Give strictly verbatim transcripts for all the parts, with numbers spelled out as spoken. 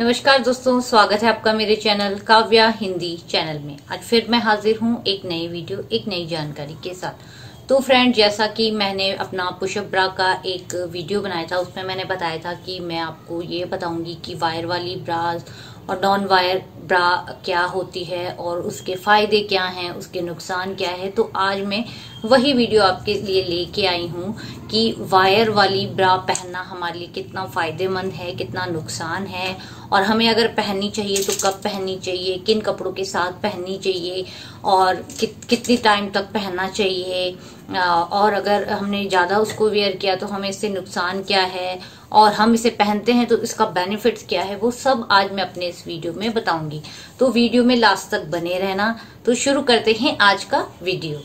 नमस्कार दोस्तों, स्वागत है आपका मेरे चैनल काव्या हिंदी चैनल में। आज फिर मैं हाजिर हूँ एक नई वीडियो एक नई जानकारी के साथ। तो फ्रेंड, जैसा कि मैंने अपना पुशअप ब्रा का एक वीडियो बनाया था, उसमें मैंने बताया था कि मैं आपको ये बताऊंगी कि वायर वाली ब्रास और नॉन वायर ब्रा क्या होती है और उसके फायदे क्या हैं, उसके नुकसान क्या है। तो आज मैं वही वीडियो आपके लिए लेके आई हूँ कि वायर वाली ब्रा पहनना हमारे लिए कितना फायदेमंद है, कितना नुकसान है, और हमें अगर पहननी चाहिए तो कब पहननी चाहिए, किन कपड़ों के साथ पहननी चाहिए और कि, कितनी टाइम तक पहनना चाहिए, और अगर हमने ज़्यादा उसको वेयर किया तो हमें इससे नुकसान क्या है और हम इसे पहनते हैं तो इसका बेनिफिट्स क्या है, वो सब आज मैं अपने इस वीडियो में बताऊंगी। तो वीडियो में लास्ट तक बने रहना। तो शुरू करते हैं आज का वीडियो।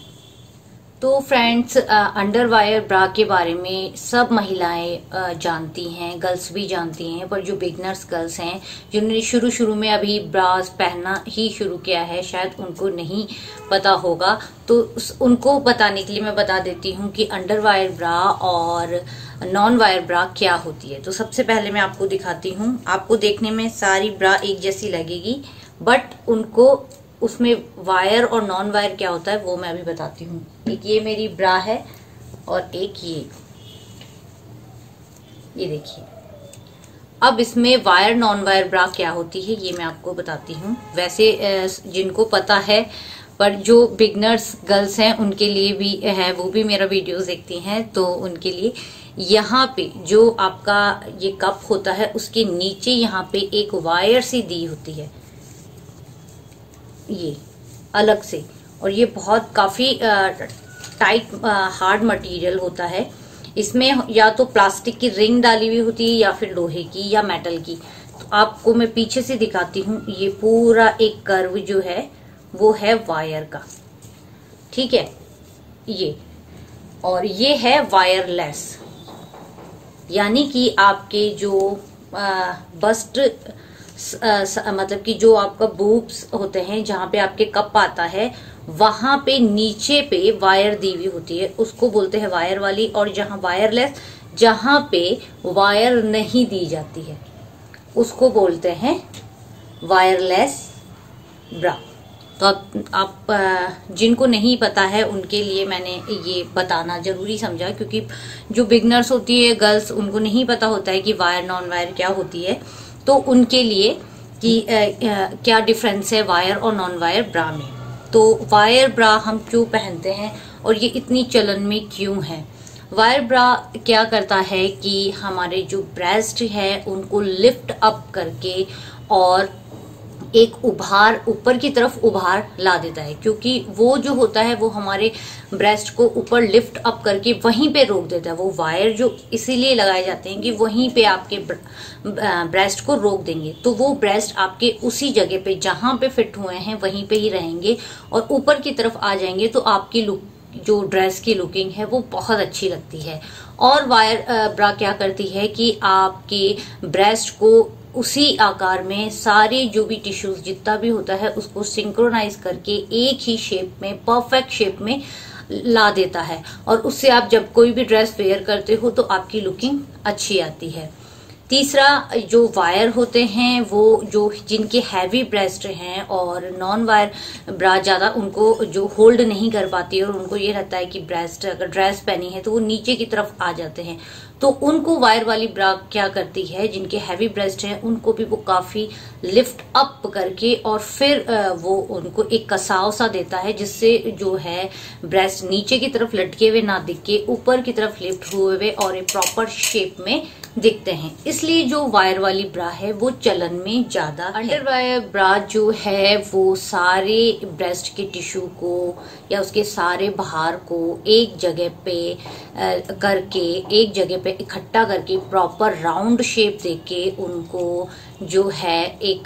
तो फ्रेंड्स, अंडरवायर ब्रा के बारे में सब महिलाएं जानती हैं, गर्ल्स भी जानती हैं, पर जो बिगनर्स गर्ल्स हैं जिन्होंने शुरू शुरू में अभी ब्रास पहनना ही शुरू किया है, शायद उनको नहीं पता होगा। तो उनको बताने के लिए मैं बता देती हूँ कि अंडरवायर ब्रा और नॉन वायर ब्रा क्या होती है। तो सबसे पहले मैं आपको दिखाती हूँ। आपको देखने में सारी ब्रा एक जैसी लगेगी, बट उनको उसमें वायर और नॉन वायर क्या होता है वो मैं अभी बताती हूँ। एक ये मेरी ब्रा है और एक ये ये देखिए। अब इसमें वायर नॉन वायर ब्रा क्या होती है ये मैं आपको बताती हूँ। वैसे जिनको पता है, पर जो बिगनर्स गर्ल्स हैं उनके लिए भी है, वो भी मेरा वीडियोस देखती हैं, तो उनके लिए यहाँ पे जो आपका ये कप होता है उसके नीचे यहाँ पे एक वायर सी दी होती है, ये अलग से, और ये बहुत काफी टाइट हार्ड मटेरियल होता है। इसमें या तो प्लास्टिक की रिंग डाली हुई होती है या फिर लोहे की या मेटल की। तो आपको मैं पीछे से दिखाती हूँ। ये पूरा एक कर्व जो है वो है वायर का, ठीक है ये, और ये है वायरलेस, यानी कि आपके जो आ, बस्ट आ, स, आ, मतलब कि जो आपका बूब्स होते हैं, जहाँ पे आपके कप आता है वहां पे नीचे पे वायर दी हुई होती है, उसको बोलते हैं वायर वाली। और जहाँ वायरलेस, जहाँ पे वायर नहीं दी जाती है, उसको बोलते हैं वायरलेस ब्रा। तो आप, आप जिनको नहीं पता है उनके लिए मैंने ये बताना जरूरी समझा, क्योंकि जो बिगनर्स होती है गर्ल्स, उनको नहीं पता होता है कि वायर नॉन वायर क्या होती है, तो उनके लिए कि आ, आ, क्या डिफरेंस है वायर और नॉन वायर ब्रा में। तो वायर ब्रा हम क्यों पहनते हैं और ये इतनी चलन में क्यों है। वायर ब्रा क्या करता है कि हमारे जो ब्रेस्ट है उनको लिफ्ट अप करके और एक उभार, ऊपर की तरफ उभार ला देता है, क्योंकि वो जो होता है वो हमारे ब्रेस्ट को ऊपर लिफ्ट अप करके वहीं पे रोक देता है। वो वायर जो इसीलिए लगाए जाते हैं कि वहीं पे आपके ब्रेस्ट को रोक देंगे, तो वो ब्रेस्ट आपके उसी जगह पे जहां पे फिट हुए हैं वहीं पे ही रहेंगे और ऊपर की तरफ आ जाएंगे। तो आपकी लुक, जो ड्रेस की लुकिंग है वो बहुत अच्छी लगती है। और वायर ब्रा क्या करती है कि आपके ब्रेस्ट को उसी आकार में, सारे जो भी टिश्यूज जितना भी होता है उसको सिंक्रोनाइज करके एक ही शेप में, परफेक्ट शेप में ला देता है, और उससे आप जब कोई भी ड्रेस वेयर करते हो तो आपकी लुकिंग अच्छी आती है। तीसरा, जो वायर होते हैं वो जो जिनके हैवी ब्रेस्ट हैं और नॉन वायर ब्रा ज़्यादा उनको जो होल्ड नहीं कर पाती है और उनको ये रहता है कि ब्रेस्ट, अगर ड्रेस पहनी है तो वो नीचे की तरफ आ जाते हैं, तो उनको वायर वाली ब्रा क्या करती है, जिनके हैवी ब्रेस्ट हैं उनको भी वो काफ़ी लिफ्ट अप करके और फिर वो उनको एक कसाव सा देता है, जिससे जो है ब्रेस्ट नीचे की तरफ लटके हुए ना दिख के ऊपर की तरफ लिफ्ट हुए हुए और एक प्रॉपर शेप में दिखते हैं। इसलिए जो वायर वाली ब्रा है वो चलन में ज्यादा है। अंडर वायर ब्रा जो है वो सारे ब्रेस्ट के टिश्यू को या उसके सारे भार को एक जगह पे करके, एक जगह पे इकट्ठा करके प्रॉपर राउंड शेप देके उनको जो है एक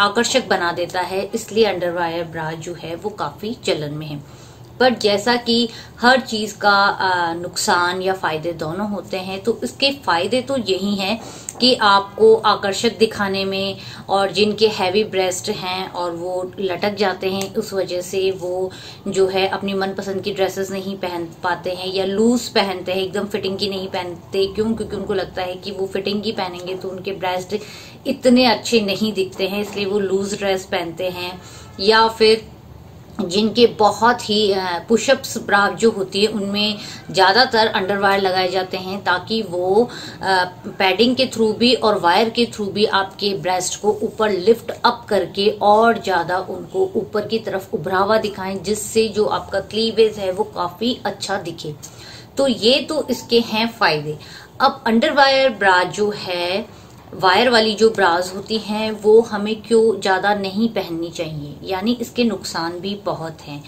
आकर्षक बना देता है। इसलिए अंडर वायर ब्रा जो है वो काफी चलन में है। बट जैसा कि हर चीज का नुकसान या फायदे दोनों होते हैं, तो इसके फायदे तो यही हैं कि आपको आकर्षक दिखाने में, और जिनके हैवी ब्रेस्ट हैं और वो लटक जाते हैं उस वजह से वो जो है अपनी मनपसंद की ड्रेसेस नहीं पहन पाते हैं या लूज पहनते हैं, एकदम फिटिंग की नहीं पहनते। क्यों? क्योंकि उनको लगता है कि वो फिटिंग की पहनेंगे तो उनके ब्रेस्ट इतने अच्छे नहीं दिखते हैं, इसलिए वो लूज ड्रेस पहनते हैं। या फिर जिनके बहुत ही पुशअप्स ब्रा जो होती है उनमें ज़्यादातर अंडरवायर लगाए जाते हैं ताकि वो पैडिंग के थ्रू भी और वायर के थ्रू भी आपके ब्रेस्ट को ऊपर लिफ्ट अप करके और ज़्यादा उनको ऊपर की तरफ उभरा हुआ दिखाएं, जिससे जो आपका क्लीवेज है वो काफ़ी अच्छा दिखे। तो ये तो इसके हैं फायदे। अब अंडरवायर ब्रा जो है, वायर वाली जो ब्राज होती हैं, वो हमें क्यों ज़्यादा नहीं पहननी चाहिए, यानी इसके नुकसान भी बहुत हैं।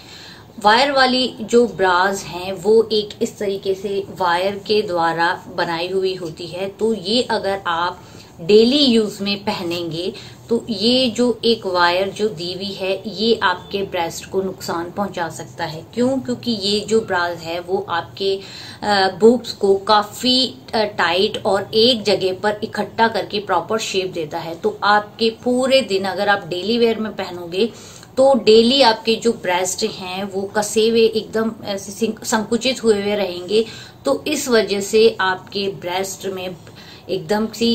वायर वाली जो ब्राज हैं वो एक इस तरीके से वायर के द्वारा बनाई हुई होती है, तो ये अगर आप डेली यूज़ में पहनेंगे तो ये जो एक वायर जो दी हुई है ये आपके ब्रेस्ट को नुकसान पहुंचा सकता है। क्यों? क्योंकि ये जो ब्राज है वो आपके बूब्स को काफ़ी टाइट और एक जगह पर इकट्ठा करके प्रॉपर शेप देता है। तो आपके पूरे दिन अगर आप डेली वेयर में पहनोगे तो डेली आपके जो ब्रेस्ट हैं वो कसे हुए, एकदम संकुचित हुए हुए रहेंगे, तो इस वजह से आपके ब्रेस्ट में एकदम सी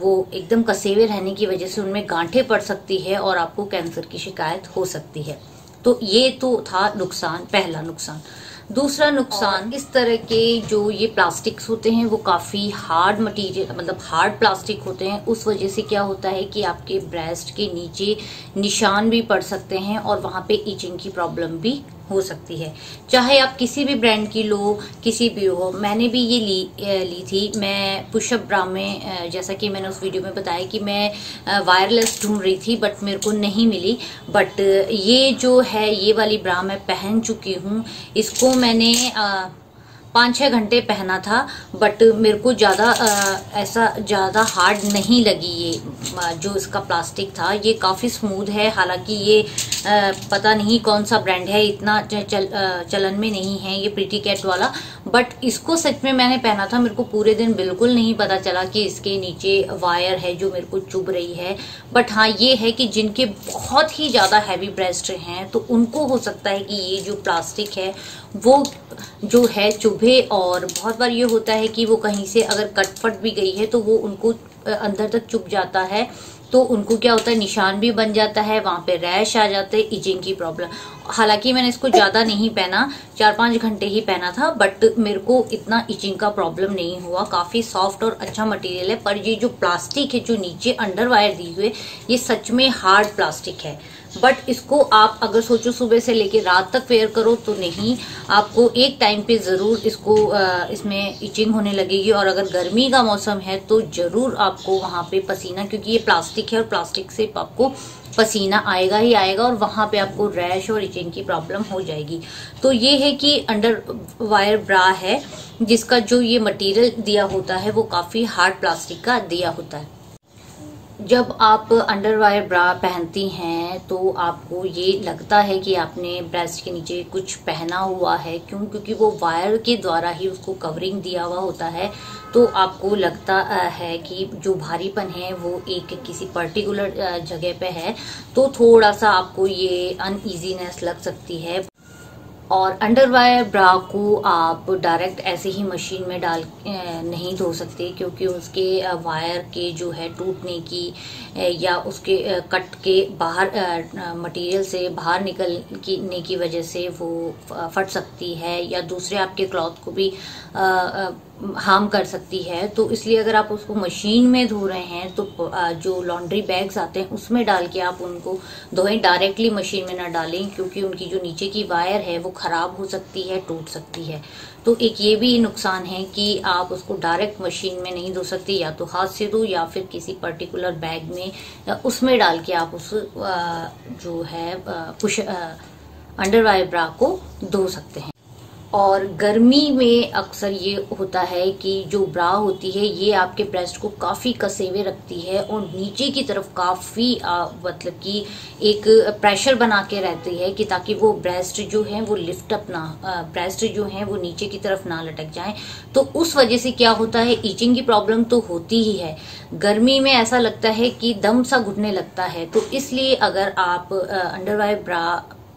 वो एकदम कसेवे रहने की वजह से उनमें गांठें पड़ सकती है और आपको कैंसर की शिकायत हो सकती है। तो ये तो था नुकसान, पहला नुकसान। दूसरा नुकसान, इस तरह के जो ये प्लास्टिक्स होते हैं वो काफ़ी हार्ड मटेरियल, मतलब हार्ड प्लास्टिक होते हैं, उस वजह से क्या होता है कि आपके ब्रेस्ट के नीचे निशान भी पड़ सकते हैं और वहाँ पे इचिंग की प्रॉब्लम भी हो सकती है। चाहे आप किसी भी ब्रांड की लो, किसी भी हो। मैंने भी ये ली ली थी, मैं पुशअप ब्रा में, जैसा कि मैंने उस वीडियो में बताया कि मैं वायरलेस ढूंढ रही थी बट मेरे को नहीं मिली, बट ये जो है ये वाली ब्रा मैं पहन चुकी हूँ। इसको मैंने आ, पाँच छः घंटे पहना था बट मेरे को ज़्यादा ऐसा ज़्यादा हार्ड नहीं लगी। ये जो इसका प्लास्टिक था ये काफ़ी स्मूथ है, हालांकि ये आ, पता नहीं कौन सा ब्रांड है, इतना चल, आ, चलन में नहीं है ये प्रीटी कैट वाला, बट इसको सच में मैंने पहना था, मेरे को पूरे दिन बिल्कुल नहीं पता चला कि इसके नीचे वायर है जो मेरे को चुभ रही है। बट हाँ ये है कि जिनके बहुत ही ज़्यादा हैवी ब्रेस्ट हैं तो उनको हो सकता है कि ये जो प्लास्टिक है वो जो है चुभे, और बहुत बार ये होता है कि वो कहीं से अगर कट फट भी गई है तो वो उनको अंदर तक चुभ जाता है, तो उनको क्या होता है निशान भी बन जाता है, वहाँ पे रैश आ जाते हैं, इचिंग की प्रॉब्लम। हालांकि मैंने इसको ज़्यादा नहीं पहना, चार पाँच घंटे ही पहना था, बट मेरे को इतना इचिंग का प्रॉब्लम नहीं हुआ। काफ़ी सॉफ्ट और अच्छा मटेरियल है, पर ये जो प्लास्टिक है जो नीचे अंडर वायर दी हुई है ये सच में हार्ड प्लास्टिक है। बट इसको आप अगर सोचो सुबह से लेकर रात तक वेयर करो तो नहीं, आपको एक टाइम पे ज़रूर इसको इसमें इचिंग होने लगेगी, और अगर गर्मी का मौसम है तो ज़रूर आपको वहाँ पे पसीना, क्योंकि ये प्लास्टिक है और प्लास्टिक से आपको पसीना आएगा ही आएगा और वहाँ पे आपको रैश और इचिंग की प्रॉब्लम हो जाएगी। तो ये है कि अंडर वायर ब्रा है जिसका जो ये मटीरियल दिया होता है वो काफ़ी हार्ड प्लास्टिक का दिया होता है। जब आप अंडरवायर ब्रा पहनती हैं तो आपको ये लगता है कि आपने ब्रेस्ट के नीचे कुछ पहना हुआ है। क्यों? क्योंकि वो वायर के द्वारा ही उसको कवरिंग दिया हुआ होता है, तो आपको लगता है कि जो भारीपन है वो एक किसी पर्टिकुलर जगह पे है, तो थोड़ा सा आपको ये अनईजीनेस लग सकती है। और अंडरवायर ब्रा को आप डायरेक्ट ऐसे ही मशीन में डाल नहीं धो सकते, क्योंकि उसके वायर के जो है टूटने की या उसके कट के बाहर मटेरियल से बाहर निकलने की वजह से वो फट सकती है या दूसरे आपके क्लॉथ को भी हार्म कर सकती है। तो इसलिए अगर आप उसको मशीन में धो रहे हैं तो जो लॉन्ड्री बैग्स आते हैं उसमें डाल के आप उनको धोएं, डायरेक्टली मशीन में ना डालें, क्योंकि उनकी जो नीचे की वायर है वो खराब हो सकती है, टूट सकती है। तो एक ये भी नुकसान है कि आप उसको डायरेक्ट मशीन में नहीं धो सकते, या तो हाथ से धो या फिर किसी पर्टिकुलर बैग में उसमें डाल के आप उस जो है पुश अंडरवायर ब्रा को धो सकते हैं। और गर्मी में अक्सर ये होता है कि जो ब्रा होती है ये आपके ब्रेस्ट को काफ़ी कसे हुए रखती है और नीचे की तरफ काफ़ी मतलब कि एक प्रेशर बना के रहती है कि ताकि वो ब्रेस्ट जो है वो लिफ्ट अप ना, ब्रेस्ट जो है वो नीचे की तरफ ना लटक जाए। तो उस वजह से क्या होता है, ईचिंग की प्रॉब्लम तो होती ही है, गर्मी में ऐसा लगता है कि दम सा घुटने लगता है। तो इसलिए अगर आप अंडरवायर ब्रा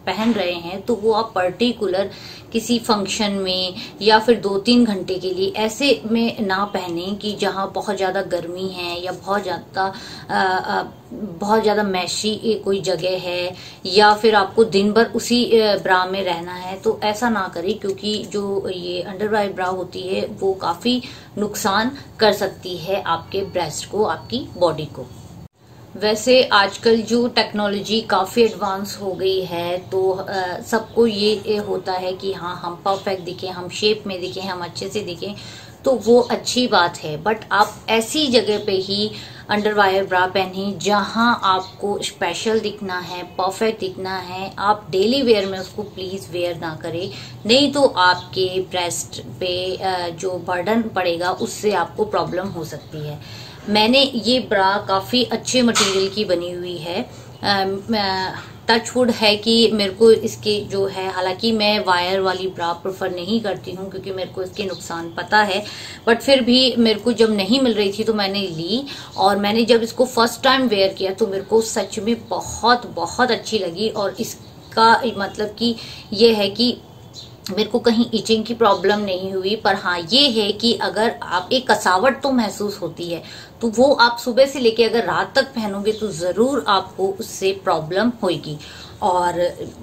पहन रहे हैं तो वो आप पर्टिकुलर किसी फंक्शन में या फिर दो तीन घंटे के लिए ऐसे में ना पहने कि जहाँ बहुत ज़्यादा गर्मी है या बहुत ज़्यादा बहुत ज़्यादा मैशी कोई जगह है या फिर आपको दिन भर उसी ब्रा में रहना है, तो ऐसा ना करें क्योंकि जो ये अंडरवायर ब्रा होती है वो काफ़ी नुकसान कर सकती है आपके ब्रेस्ट को, आपकी बॉडी को। वैसे आजकल जो टेक्नोलॉजी काफ़ी एडवांस हो गई है तो सबको ये होता है कि हाँ हम परफेक्ट दिखें, हम शेप में दिखें, हम अच्छे से दिखें, तो वो अच्छी बात है। बट आप ऐसी जगह पे ही अंडरवायर ब्रा पहनें जहाँ आपको स्पेशल दिखना है, परफेक्ट दिखना है। आप डेली वेयर में उसको प्लीज़ वेयर ना करें, नहीं तो आपके ब्रेस्ट पे जो बर्डन पड़ेगा उससे आपको प्रॉब्लम हो सकती है। मैंने ये ब्रा काफ़ी अच्छे मटेरियल की बनी हुई है, टच वुड है कि मेरे को इसके जो है, हालांकि मैं वायर वाली ब्रा प्रेफर नहीं करती हूँ क्योंकि मेरे को इसके नुकसान पता है, बट फिर भी मेरे को जब नहीं मिल रही थी तो मैंने ली और मैंने जब इसको फर्स्ट टाइम वेयर किया तो मेरे को सच में बहुत बहुत अच्छी लगी। और इसका मतलब कि ये है कि मेरे को कहीं इचिंग की प्रॉब्लम नहीं हुई, पर हाँ ये है कि अगर आप एक कसावट तो महसूस होती है तो वो आप सुबह से लेके अगर रात तक पहनोगे तो ज़रूर आपको उससे प्रॉब्लम होगी। और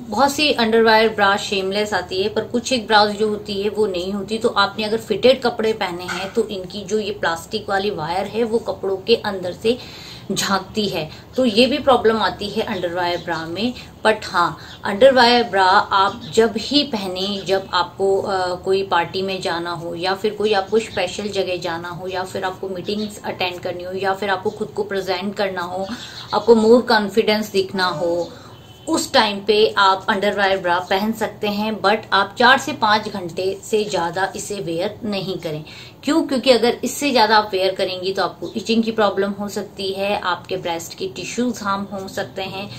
बहुत सी अंडरवायर ब्रा शेमलेस आती है पर कुछ एक ब्राउज जो होती है वो नहीं होती, तो आपने अगर फिटेड कपड़े पहने हैं तो इनकी जो ये प्लास्टिक वाली वायर है वो कपड़ों के अंदर से झांकती है, तो ये भी प्रॉब्लम आती है अंडरवायर ब्रा में। बट हाँ अंडरवायर ब्रा आप जब ही पहने जब आपको आ, कोई पार्टी में जाना हो या फिर कोई आपको स्पेशल जगह जाना हो या फिर आपको मीटिंग्स अटेंड करनी हो या फिर आपको खुद को प्रेजेंट करना हो, आपको मोर कॉन्फिडेंस दिखना हो, उस टाइम पे आप अंडरवायर ब्रा पहन सकते हैं। बट आप चार से पाँच घंटे से ज़्यादा इसे वेयर नहीं करें। क्यों? क्योंकि अगर इससे ज़्यादा आप वेयर करेंगी तो आपको इचिंग की प्रॉब्लम हो सकती है, आपके ब्रेस्ट के टिश्यूज हार्म हो सकते हैं।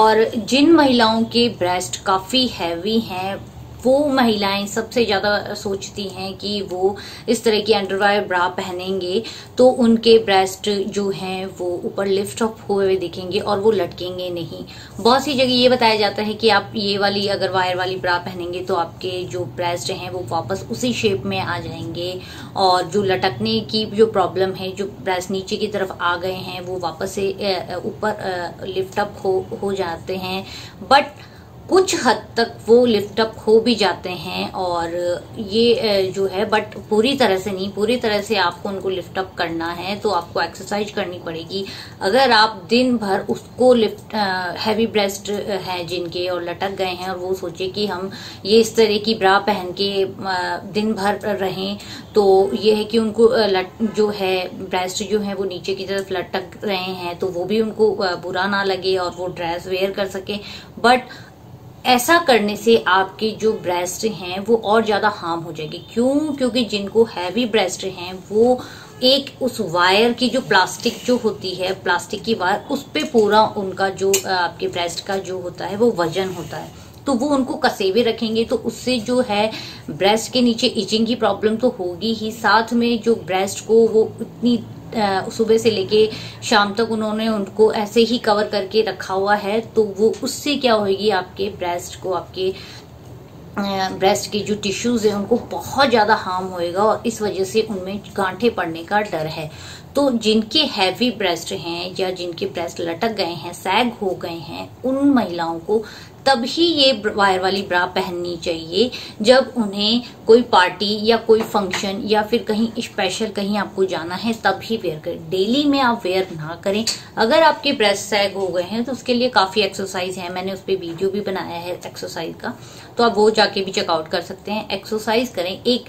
और जिन महिलाओं के ब्रेस्ट काफ़ी हैवी हैं वो महिलाएं सबसे ज़्यादा सोचती हैं कि वो इस तरह की अंडरवायर ब्रा पहनेंगे तो उनके ब्रेस्ट जो हैं वो ऊपर लिफ्ट अप हुए हुए दिखेंगे और वो लटकेंगे नहीं। बहुत सी जगह ये बताया जाता है कि आप ये वाली अगर वायर वाली ब्रा पहनेंगे तो आपके जो ब्रेस्ट हैं वो वापस उसी शेप में आ जाएंगे और जो लटकने की जो प्रॉब्लम है, जो ब्रेस्ट नीचे की तरफ आ गए हैं वो वापस से ऊपर लिफ्ट अप हो, हो जाते हैं। बट कुछ हद तक वो लिफ्ट अप हो भी जाते हैं और ये जो है, बट पूरी तरह से नहीं, पूरी तरह से आपको उनको लिफ्ट अप करना है तो आपको एक्सरसाइज करनी पड़ेगी। अगर आप दिन भर उसको लिफ्ट हैवी ब्रेस्ट है जिनके और लटक गए हैं और वो सोचे कि हम ये इस तरह की ब्रा पहन के दिन भर रहें तो ये है कि उनको लट जो है ब्रेस्ट जो है वो नीचे की तरफ लटक रहे हैं तो वो भी उनको बुरा ना लगे और वो ड्रेस वेयर कर सकें। बट ऐसा करने से आपकी जो ब्रेस्ट हैं वो और ज़्यादा हार्म हो जाएगी। क्यों? क्योंकि जिनको हैवी ब्रेस्ट हैं वो एक उस वायर की जो प्लास्टिक जो होती है, प्लास्टिक की वायर, उस पे पूरा उनका जो आपके ब्रेस्ट का जो होता है वो वजन होता है, तो वो उनको कसेवे रखेंगे तो उससे जो है ब्रेस्ट के नीचे इचिंग की प्रॉब्लम तो होगी ही, साथ में जो ब्रेस्ट को वो इतनी सुबह से लेके शाम तक उन्होंने उनको ऐसे ही कवर करके रखा हुआ है तो वो उससे क्या होगी, आपके ब्रेस्ट को, आपके ब्रेस्ट के जो टिश्यूज हैं उनको बहुत ज़्यादा हार्म होएगा और इस वजह से उनमें गांठें पड़ने का डर है। तो जिनके हैवी ब्रेस्ट हैं या जिनके ब्रेस्ट लटक गए हैं, सैग हो गए हैं, उन महिलाओं को तब ही ये वायर वाली ब्रा पहननी चाहिए जब उन्हें कोई पार्टी या कोई फंक्शन या फिर कहीं स्पेशल कहीं आपको जाना है तब ही वेयर करें, डेली में आप वेयर ना करें। अगर आपके ब्रेस्ट सैग हो गए हैं तो उसके लिए काफ़ी एक्सरसाइज है, मैंने उस पर वीडियो भी बनाया है एक्सरसाइज का, तो आप वो जाके भी चेकआउट कर सकते हैं। एक्सरसाइज करें, एक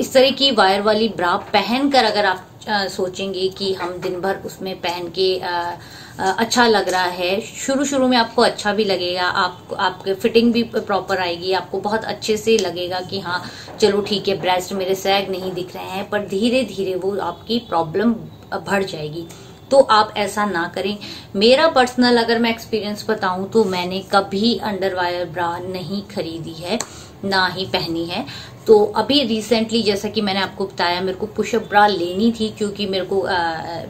इस तरह की वायर वाली ब्रा पहन कर अगर आप आ, सोचेंगे कि हम दिन भर उसमें पहन के आ, अच्छा लग रहा है। शुरू शुरू में आपको अच्छा भी लगेगा, आप आपके फिटिंग भी प्रॉपर आएगी, आपको बहुत अच्छे से लगेगा कि हाँ चलो ठीक है ब्रेस्ट मेरे सैग नहीं दिख रहे हैं, पर धीरे धीरे वो आपकी प्रॉब्लम बढ़ जाएगी। तो आप ऐसा ना करें। मेरा पर्सनल अगर मैं एक्सपीरियंस बताऊं तो मैंने कभी अंडरवायर ब्रा नहीं खरीदी है, ना ही पहनी है। तो अभी रिसेंटली जैसा कि मैंने आपको बताया मेरे को पुशअप ब्रा लेनी थी, क्योंकि मेरे को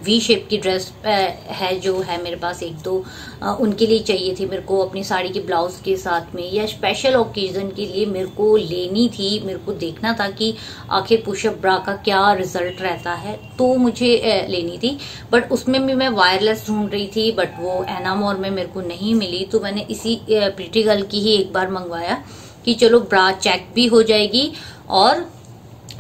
वी शेप की ड्रेस है जो है मेरे पास एक दो, उनके लिए चाहिए थी मेरे को अपनी साड़ी के ब्लाउज के साथ में, या स्पेशल ओकेजन के लिए मेरे को लेनी थी। मेरे को देखना था कि आखिर पुशअप ब्रा का क्या रिजल्ट रहता है, तो मुझे लेनी थी। बट उसमें भी मैं वायरलेस ढूंढ रही थी, बट वो एनामोर में मेरे को नहीं मिली। तो मैंने इसी प्रीटी गर्ल की ही एक बार मंगवाया कि चलो ब्रा चेक भी हो जाएगी और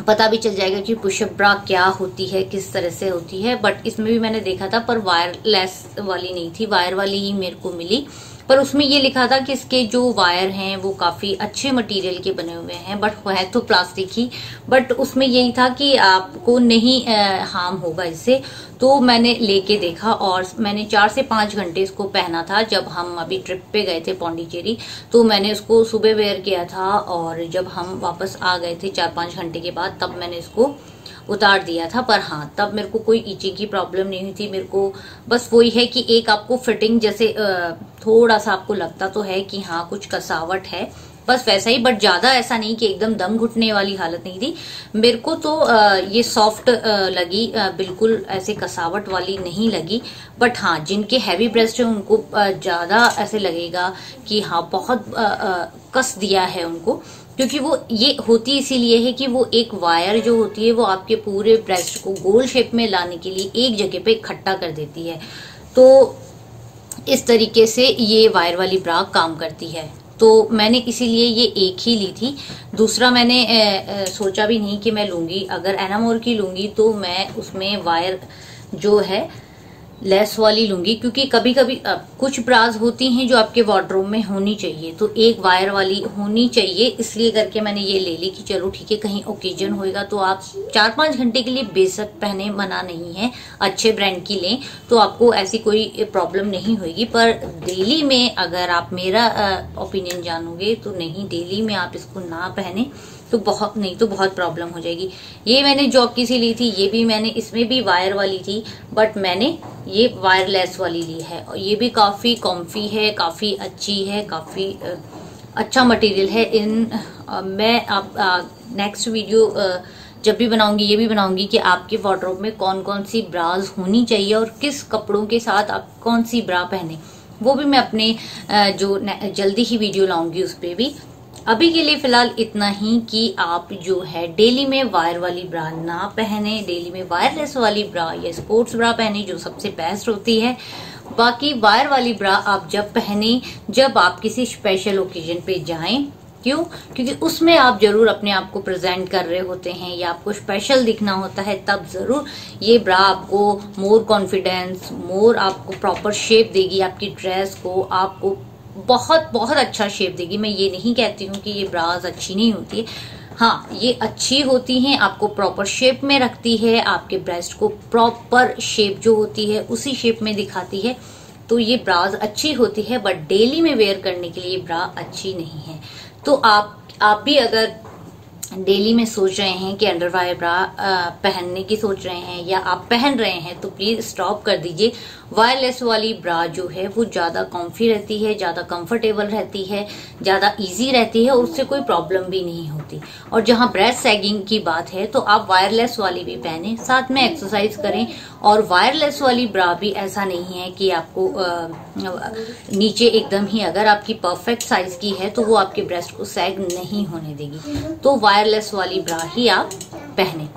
पता भी चल जाएगा कि पुशअप ब्रा क्या होती है, किस तरह से होती है। बट इसमें भी मैंने देखा था, पर वायरलेस वाली नहीं थी, वायर वाली ही मेरे को मिली। पर उसमें ये लिखा था कि इसके जो वायर हैं वो काफी अच्छे मटेरियल के बने हुए हैं, बट वह तो प्लास्टिक ही, बट उसमें यही था कि आपको नहीं हार्म होगा इससे। तो मैंने लेके देखा और मैंने चार से पांच घंटे इसको पहना था। जब हम अभी ट्रिप पे गए थे पौंडीचेरी, तो मैंने इसको सुबह वेयर किया था और जब हम वापस आ गए थे चार पांच घंटे के बाद, तब मैंने इसको उतार दिया था। पर हाँ, तब मेरे को कोई ईचिंग की प्रॉब्लम नहीं हुई थी। मेरे को बस वही है कि एक आपको फिटिंग जैसे थोड़ा सा आपको लगता तो है कि हाँ कुछ कसावट है, बस वैसा ही, बट ज्यादा ऐसा नहीं कि एकदम दम घुटने वाली हालत नहीं थी। मेरे को तो ये सॉफ्ट लगी, बिल्कुल ऐसे कसावट वाली नहीं लगी। बट हाँ, जिनके हैवी ब्रेस्ट है उनको ज्यादा ऐसे लगेगा कि हाँ बहुत कस दिया है उनको, क्योंकि वो ये होती इसीलिए है कि वो एक वायर जो होती है वो आपके पूरे ब्रेस्ट को गोल शेप में लाने के लिए एक जगह पे इकट्ठा कर देती है। तो इस तरीके से ये वायर वाली ब्रा काम करती है। तो मैंने इसीलिए ये एक ही ली थी, दूसरा मैंने ए, ए, सोचा भी नहीं कि मैं लूंगी। अगर एनामोर की लूंगी तो मैं उसमें वायर जो है लेस वाली लूंगी, क्योंकि कभी कभी कुछ ब्राज होती हैं जो आपके वार्डरोब में होनी चाहिए, तो एक वायर वाली होनी चाहिए। इसलिए करके मैंने ये ले ली कि चलो ठीक है, कहीं ओकेजन होएगा तो आप चार पांच घंटे के लिए बेशक पहने, मना नहीं है। अच्छे ब्रांड की लें तो आपको ऐसी कोई प्रॉब्लम नहीं होगी। पर डेली में अगर आप मेरा ओपिनियन जानोगे तो नहीं, डेली में आप इसको ना पहने तो बहुत, नहीं तो बहुत प्रॉब्लम हो जाएगी। ये मैंने जॉकी से ली थी, ये भी मैंने, इसमें भी वायर वाली थी, बट मैंने ये वायरलेस वाली ली है। और ये भी काफ़ी कॉम्फी है, काफ़ी अच्छी है, काफ़ी अच्छा मटेरियल है। इन आ, मैं आप नेक्स्ट वीडियो आ, जब भी बनाऊंगी ये भी बनाऊंगी कि आपके वार्डरोब में कौन कौन सी ब्राज होनी चाहिए और किस कपड़ों के साथ आप कौन सी ब्रा पहने, वो भी मैं अपने आ, जो जल्दी ही वीडियो लाऊंगी उस पर भी। अभी के लिए फिलहाल इतना ही कि आप जो है डेली में वायर वाली ब्रा ना पहने, डेली में वायरलेस वाली ब्रा या स्पोर्ट्स ब्रा पहने जो सबसे बेस्ट होती है। बाकी वायर वाली ब्रा आप जब पहने जब आप किसी स्पेशल ओकेजन पे जाएं। क्यों? क्योंकि उसमें आप जरूर अपने आप को प्रेजेंट कर रहे होते हैं या आपको स्पेशल दिखना होता है, तब जरूर ये ब्रा आपको मोर कॉन्फिडेंस, मोर आपको प्रॉपर शेप देगी, आपकी ड्रेस को आपको बहुत बहुत अच्छा शेप देगी। मैं ये नहीं कहती हूँ कि ये ब्राज अच्छी नहीं होती है, हाँ ये अच्छी होती हैं, आपको प्रॉपर शेप में रखती है, आपके ब्रेस्ट को प्रॉपर शेप जो होती है उसी शेप में दिखाती है। तो ये ब्राज अच्छी होती है, बट डेली में वेयर करने के लिए ब्रा अच्छी नहीं है। तो आप आप भी अगर डेली में सोच रहे हैं कि अंडरवायर ब्रा पहनने की सोच रहे हैं या आप पहन रहे हैं, तो प्लीज स्टॉप कर दीजिए। वायरलेस वाली ब्रा जो है वो ज्यादा कॉम्फी रहती है, ज्यादा कंफर्टेबल रहती है, ज्यादा इजी रहती है और उससे कोई प्रॉब्लम भी नहीं होती। और जहां ब्रेस्ट सैगिंग की बात है तो आप वायरलेस वाली भी पहने, साथ में एक्सरसाइज करें। और वायरलेस वाली ब्रा भी ऐसा नहीं है कि आपको आ, नीचे एकदम ही, अगर आपकी परफेक्ट साइज की है तो वो आपके ब्रेस्ट को सैग नहीं होने देगी। तो वायरलेस वाली ब्रा ही आप पहने।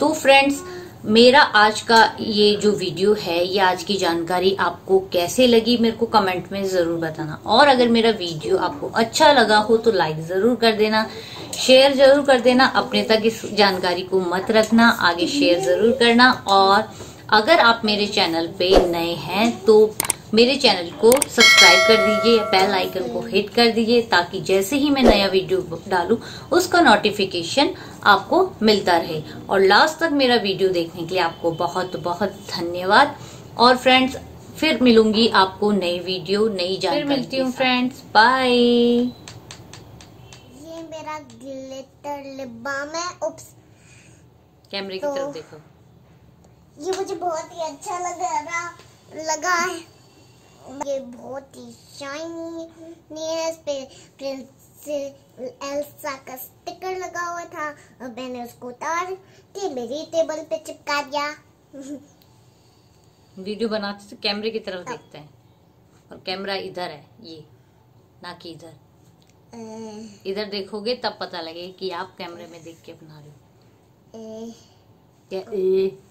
तो फ्रेंड्स, मेरा आज का ये जो वीडियो है, ये आज की जानकारी आपको कैसे लगी मेरे को कमेंट में जरूर बताना। और अगर मेरा वीडियो आपको अच्छा लगा हो तो लाइक जरूर कर देना, शेयर जरूर कर देना। अपने तक इस जानकारी को मत रखना, आगे शेयर जरूर करना। और अगर आप मेरे चैनल पे नए हैं तो मेरे चैनल को सब्सक्राइब कर दीजिए, बेल आइकन को हिट कर दीजिए, ताकि जैसे ही मैं नया वीडियो डालूं उसका नोटिफिकेशन आपको मिलता रहे। और लास्ट तक मेरा वीडियो देखने के लिए आपको बहुत बहुत धन्यवाद। और फ्रेंड्स, फिर मिलूंगी आपको नई वीडियो नई जानकारी, फिर मिलती हूँ फ्रेंड्स, बाय। ये मेरा ग्लिटर लिप बाम है, उप्स कैमरे तो, की तरफ देखो। ये मुझे बहुत ही अच्छा लग रहा लगा है, ये बहुत ही शाइनी है, इस पे प्रिंसेस एल्सा का स्टिकर लगा हुआ था और मैंने उसको उतार के मेरी टेबल पे चिपका दिया। वीडियो बनाते तो कैमरे की तरफ देखते हैं और कैमरा इधर है, ये ना कि इधर। इधर देखोगे तब पता लगेगा कि आप कैमरे में देख के बना रहे हो। ए, ए, ए,